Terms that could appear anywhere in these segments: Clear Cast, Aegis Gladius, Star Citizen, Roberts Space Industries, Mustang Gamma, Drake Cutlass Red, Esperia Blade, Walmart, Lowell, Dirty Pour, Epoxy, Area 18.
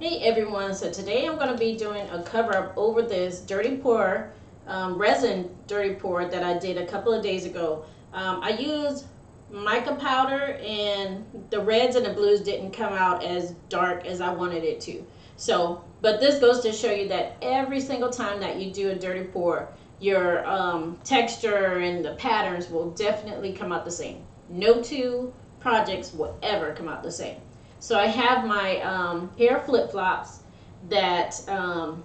Hey everyone, so today I'm going to be doing a cover up over this Dirty Pour, resin Dirty Pour that I did a couple of days ago. I used mica powder and the reds and the blues didn't come out as dark as I wanted it to. So, but this goes to show you that every single time that you do a Dirty Pour, your texture and the patterns will definitely come out the same. No two projects will ever come out the same. So I have my hair flip-flops that I'm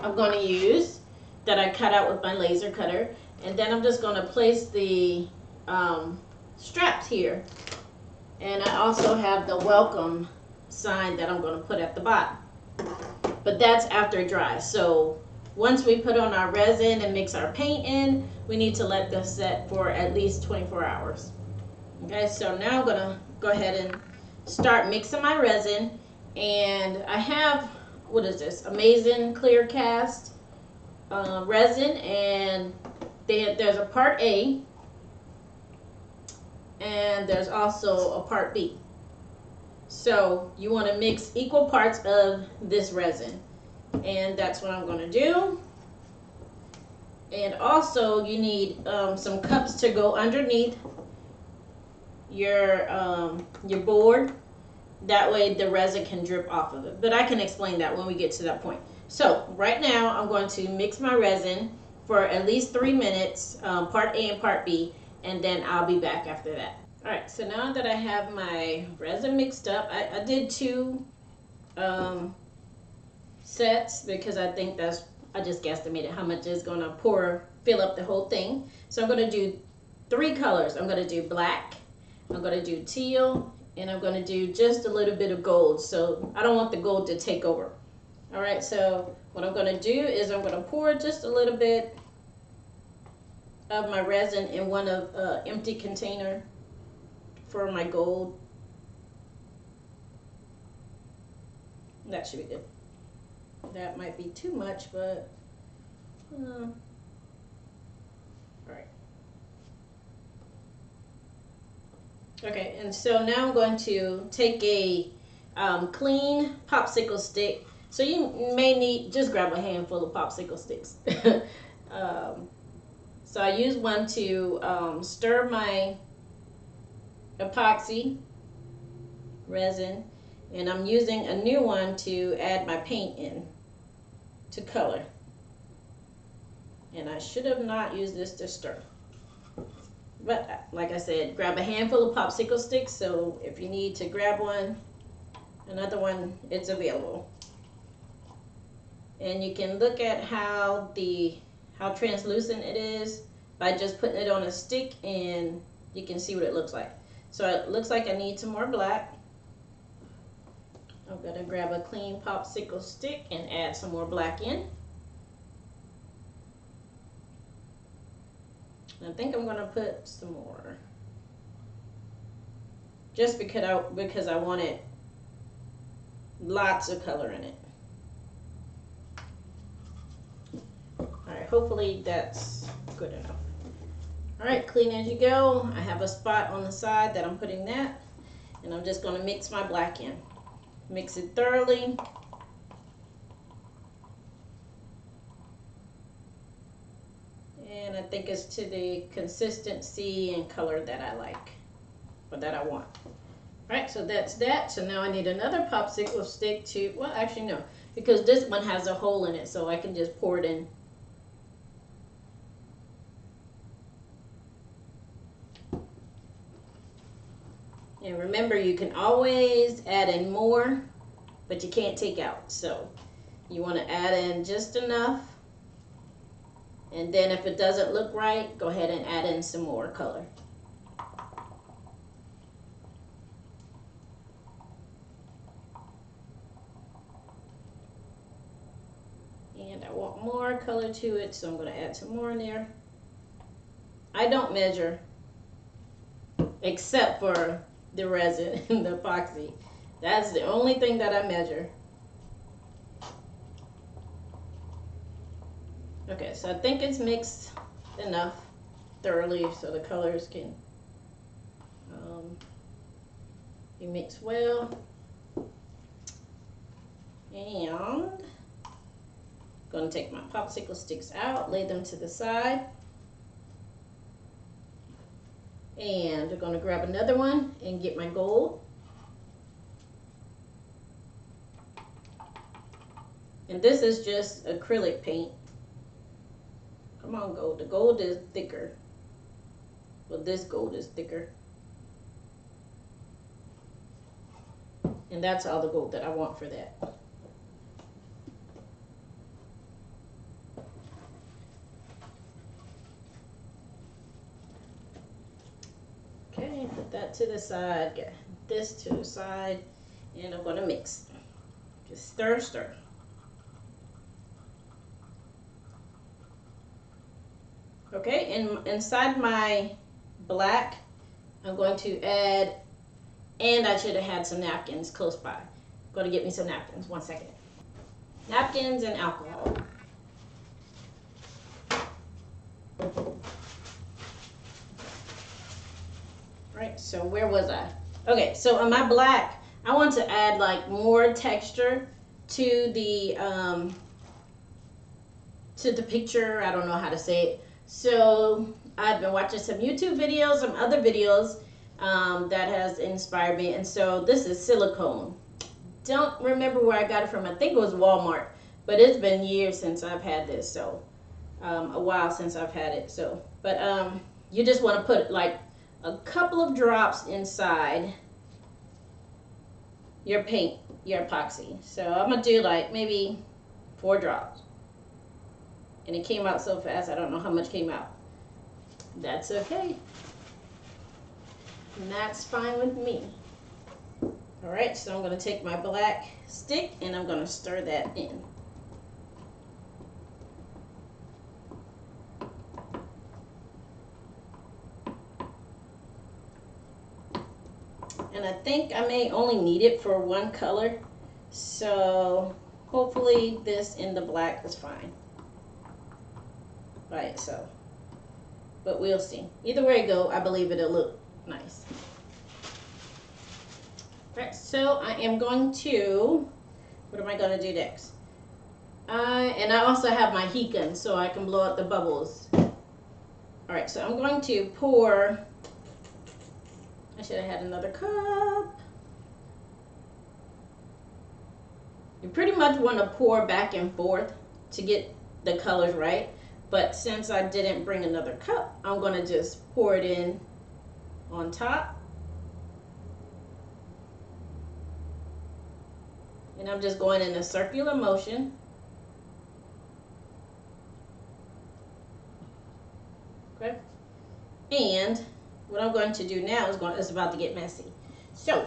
going to use, that I cut out with my laser cutter. And then I'm just going to place the straps here. And I also have the welcome sign that I'm going to put at the bottom. But that's after it dries. So once we put on our resin and mix our paint in, we need to let this set for at least 24 hours. Okay, so now I'm going to go ahead and start mixing my resin, and I have, what is this, amazing Clear Cast resin, and there's a part A and there's also a part B. So you want to mix equal parts of this resin, and that's what I'm going to do. And also you need some cups to go underneath your board, that way the resin can drip off of it. But I can explain that when we get to that point. So right now I'm going to mix my resin for at least 3 minutes, part A and part B, and then I'll be back after that. Alright, so now that I have my resin mixed up, I did two sets because I think that's, I just guesstimated how much is going to fill up the whole thing. So I'm going to do three colors. I'm going to do black, I'm going to do teal, and I'm going to do just a little bit of gold, so I don't want the gold to take over. Alright, so what I'm going to do is I'm going to pour just a little bit of my resin in one of empty container for my gold. That should be good. That might be too much, but alright. Okay, and so now I'm going to take a clean popsicle stick. So you may need, just grab a handful of popsicle sticks. So I use one to stir my epoxy resin, and I'm using a new one to add my paint in to color. And I should have not used this to stir. But like I said, grab a handful of popsicle sticks, so if you need to grab one, another one, it's available. And you can look at how translucent it is by just putting it on a stick, and you can see what it looks like. So it looks like I need some more black. I'm going to grab a clean popsicle stick and add some more black in. I think I'm going to put some more, just because I wanted lots of color in it. Alright, hopefully that's good enough. Alright, clean as you go. I have a spot on the side that I'm putting that, and I'm just going to mix my black in. Mix it thoroughly. And I think it's to the consistency and color that I like, or that I want. Alright, so that's that. So now I need another popsicle stick to, well actually no, because this one has a hole in it, so I can just pour it in. And remember, you can always add in more, but you can't take out. So you want to add in just enough. And then if it doesn't look right, go ahead and add in some more color. And I want more color to it, so I'm going to add some more in there. I don't measure, except for the resin and the epoxy. That's the only thing that I measure. Okay, so I think it's mixed enough thoroughly so the colors can be mixed well. Going to take my popsicle sticks out, lay them to the side. And I'm going to grab another one and get my gold. And this is just acrylic paint. Come on, gold. The gold is thicker. Well, this gold is thicker. And that's all the gold that I want for that. Okay, put that to the side. Get this to the side. And I'm going to mix. Just stir, stir. Okay, and inside my black, I'm going to add, and I should have had some napkins close by. I'm going to get me some napkins, 1 second. Napkins and alcohol. Right, so where was I? Okay, so on my black, I want to add like more texture to the picture. I don't know how to say it. So I've been watching some YouTube videos, some other videos that has inspired me. And so this is silicone. Don't remember where I got it from. I think it was Walmart, but it's been years since I've had this. So a while since I've had it. So, but you just want to put like a couple of drops inside your paint, your epoxy. So I'm gonna do like maybe 4 drops. And it came out so fast, I don't know how much came out. That's okay. And that's fine with me. All right, so I'm gonna take my black stick and I'm gonna stir that in. And I think I may only need it for 1 color. So hopefully this in the black is fine. Right, so, but we'll see. Either way it go, I believe it'll look nice. All right, so I am going to, what am I going to do next? And I also have my heat gun, so I can blow out the bubbles. All right, so I'm going to pour, I should have had another cup. You pretty much want to pour back and forth to get the colors right. But since I didn't bring another cup, I'm going to just pour it in on top. And I'm just going in a circular motion. Okay. And what I'm going to do now is it's about to get messy. So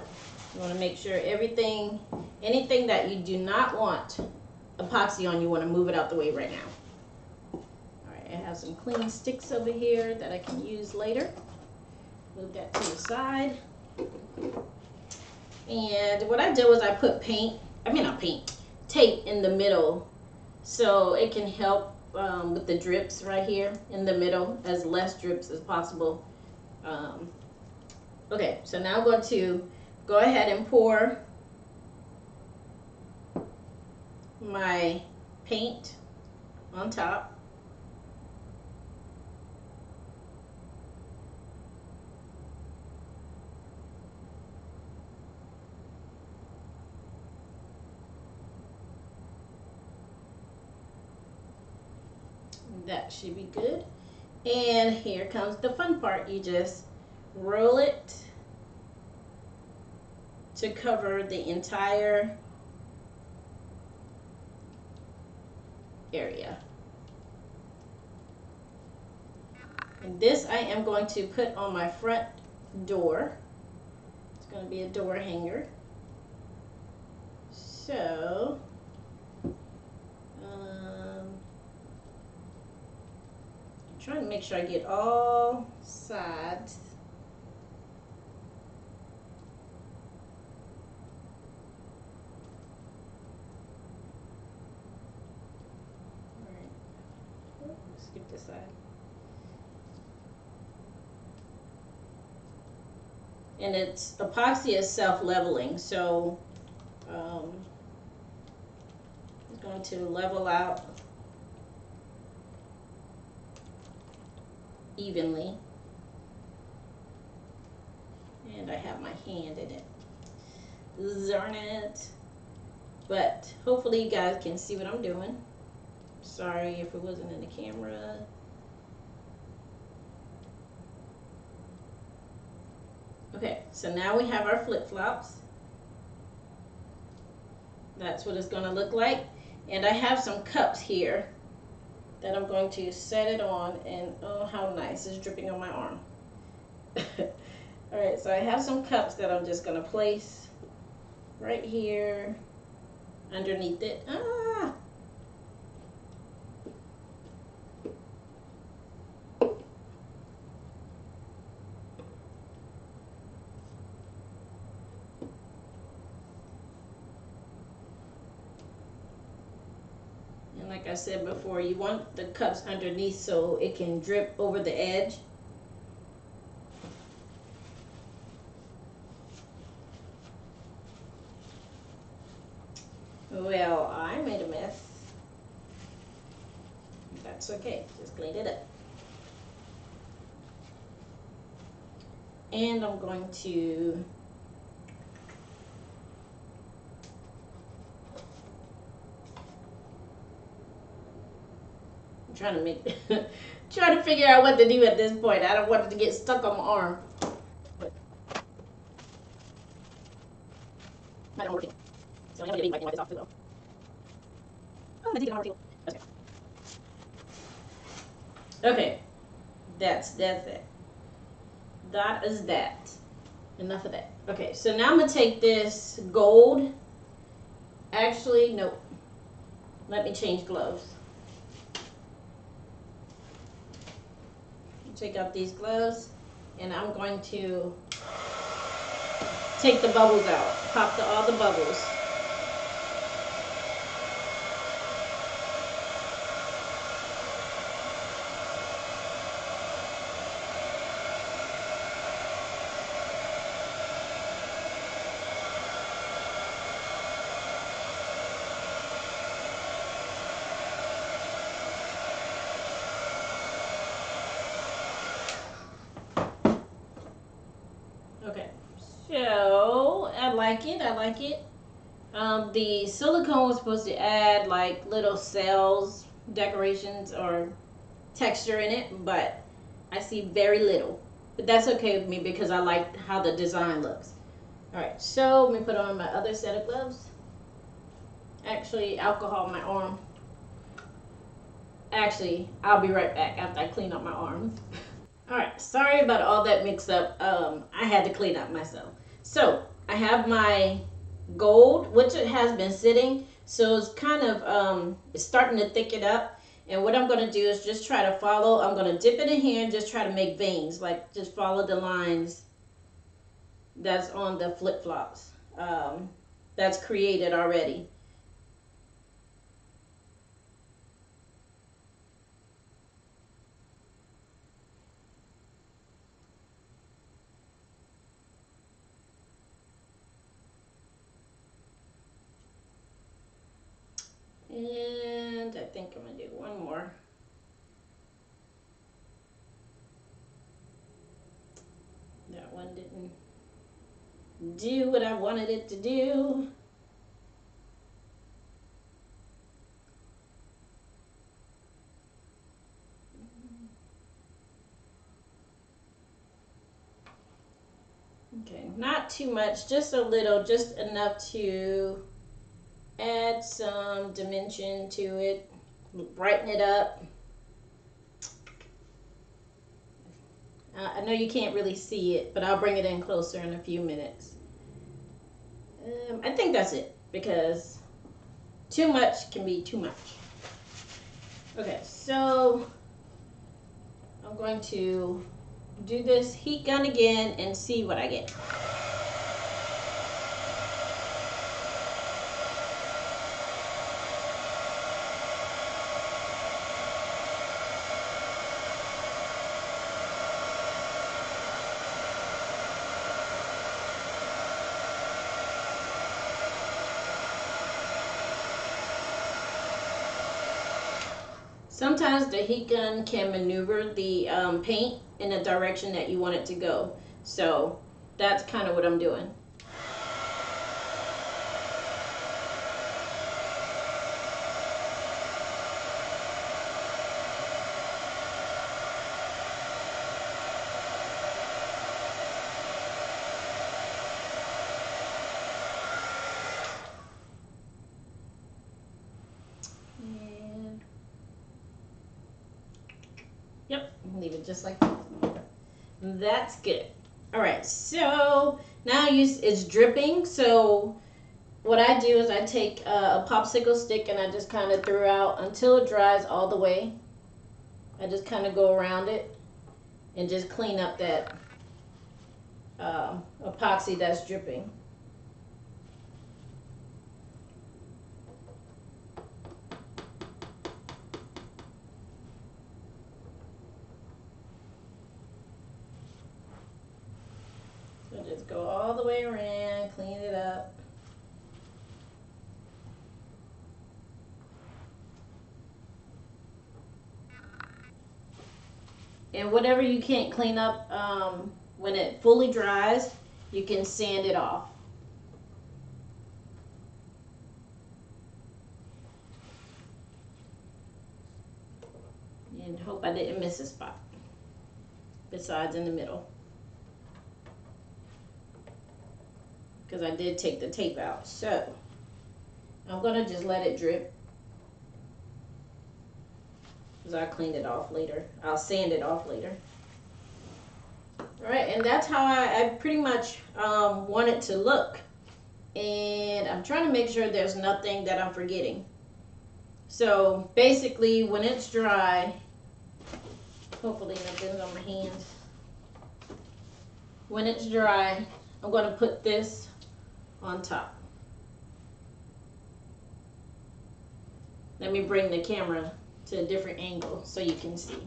you want to make sure everything, anything that you do not want epoxy on, you want to move it out the way right now. I have some clean sticks over here that I can use later. Move that to the side. And what I did was I put tape in the middle so it can help with the drips right here in the middle, as less drips as possible. Okay, so now I'm going to go ahead and pour my paint on top. That should be good. And here comes the fun part. You just roll it to cover the entire area. And this I am going to put on my front door. It's going to be a door hanger. So trying to make sure I get all sides. All right. Let's skip this side. And it's epoxy is self-leveling, so it's going to level out evenly. And I have my hand in it. Darn it. But hopefully you guys can see what I'm doing. Sorry if it wasn't in the camera. Okay, so now we have our flip-flops. That's what it's going to look like. And I have some cups here that I'm going to set it on, and oh, how nice, it's dripping on my arm. Alright, so I have some cups that I'm just going to place right here underneath it. Ah! Like I said before, you want the cups underneath so it can drip over the edge. Well, I made a mess. That's okay, just clean it up. And I'm going to trying to figure out what to do at this point. I don't want it to get stuck on my arm. But I'm working. So I'm gonna be wiping this off too well. Oh, that's even working. Okay. Okay. That's it. That is that. Enough of that. Okay, so now I'm gonna take this gold. Actually, nope. Let me change gloves. Take out these gloves, and I'm going to take the bubbles out, pop all the bubbles. I like it. The silicone was supposed to add like little cells, decorations, or texture in it, but I see very little. But that's okay with me because I like how the design looks. Alright, so let me put on my other set of gloves. Actually, alcohol on my arm. Actually, I'll be right back after I clean up my arms. Alright, sorry about all that mix up. I had to clean up myself. So, I have my gold, which it has been sitting, so it's kind of it's starting to thicken up. And what I'm going to do is just try to follow. I'm going to dip it in here and just try to make veins, like just follow the lines that's on the flip-flops that's created already. And I think I'm going to do one more. That one didn't do what I wanted it to do. Okay, not too much, just a little, just enough to add some dimension to it, brighten it up. I know you can't really see it, but I'll bring it in closer in a few minutes. I think that's it, because too much can be too much. Okay, so I'm going to do this heat gun again and see what I get. Sometimes the heat gun can maneuver the paint in the direction that you want it to go. So that's kind of what I'm doing. Yep, leave it just like that. That's good. All right, so now it's dripping. So what I do is I take a popsicle stick and I just kind of throw out until it dries all the way. I just kind of go around it and just clean up that epoxy that's dripping. Just go all the way around, clean it up. And whatever you can't clean up when it fully dries, you can sand it off. And hope I didn't miss a spot besides in the middle, because I did take the tape out. So I'm gonna just let it drip, because I'll clean it off later. I'll sand it off later. All right, and that's how I pretty much want it to look. And I'm trying to make sure there's nothing that I'm forgetting. So basically when it's dry, hopefully nothing's on my hands. When it's dry, I'm gonna put this on top. Let me bring the camera to a different angle so you can see.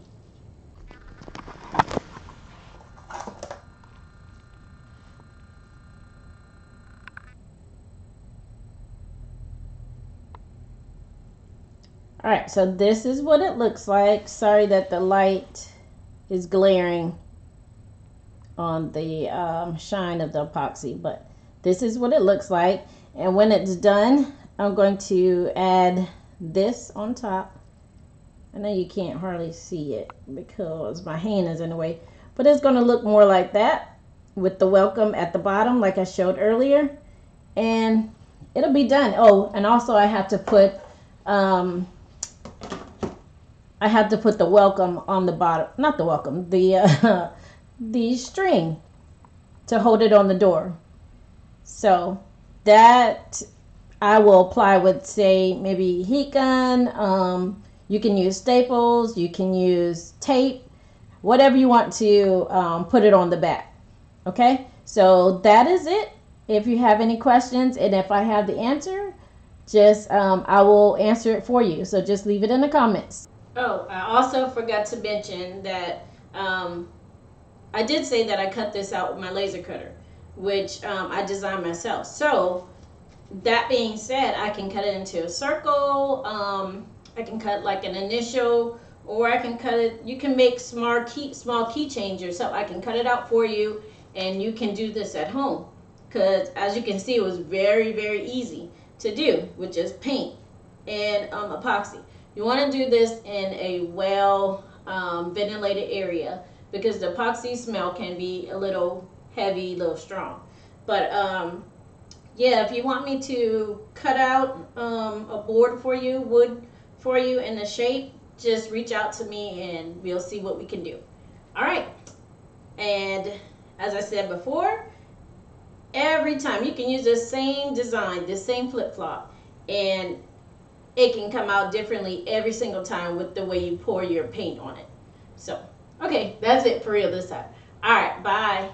All right, so this is what it looks like. Sorry that the light is glaring on the shine of the epoxy, but this is what it looks like. And when it's done, I'm going to add this on top. I know you can't hardly see it because my hand is in the way, but it's going to look more like that with the welcome at the bottom like I showed earlier, and it'll be done. Oh, and also I have to put the welcome on the bottom, not the welcome, the string to hold it on the door. So that I will apply with, say, maybe heat gun. You can use staples, you can use tape, whatever you want to put it on the back. Okay, so that is it. If you have any questions, and if I have the answer, just I will answer it for you, so just leave it in the comments. Oh, I also forgot to mention that I did say that I cut this out with my laser cutter, which I designed myself. So that being said, I can cut it into a circle, I can cut like an initial, or I can cut it, you can make small key chains yourself. I can cut it out for you, and you can do this at home, because as you can see, it was very, very easy to do with just paint and epoxy. You want to do this in a well ventilated area, because the epoxy smell can be a little heavy, a little strong. But yeah, if you want me to cut out a board for you, wood for you in the shape, just reach out to me and we'll see what we can do. All right, and as I said before, every time you can use the same design, the same flip-flop, and it can come out differently every single time with the way you pour your paint on it. So okay, that's it for real this time. All right, bye.